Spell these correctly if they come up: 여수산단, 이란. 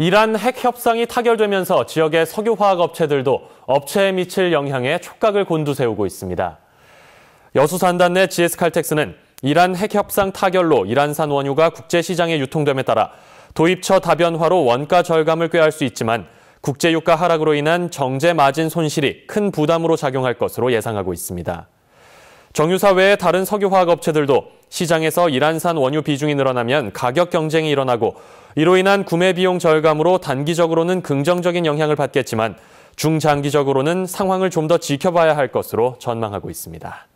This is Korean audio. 이란 핵 협상이 타결되면서 지역의 석유화학 업체들도 업체에 미칠 영향에 촉각을 곤두세우고 있습니다. 여수산단 내 GS칼텍스는 이란 핵 협상 타결로 이란산 원유가 국제시장에 유통됨에 따라 도입처 다변화로 원가 절감을 꾀할 수 있지만 국제유가 하락으로 인한 정제 마진 손실이 큰 부담으로 작용할 것으로 예상하고 있습니다. 정유사 외에 다른 석유화학 업체들도 시장에서 이란산 원유 비중이 늘어나면 가격 경쟁이 일어나고 이로 인한 구매 비용 절감으로 단기적으로는 긍정적인 영향을 받겠지만 중장기적으로는 상황을 좀 더 지켜봐야 할 것으로 전망하고 있습니다.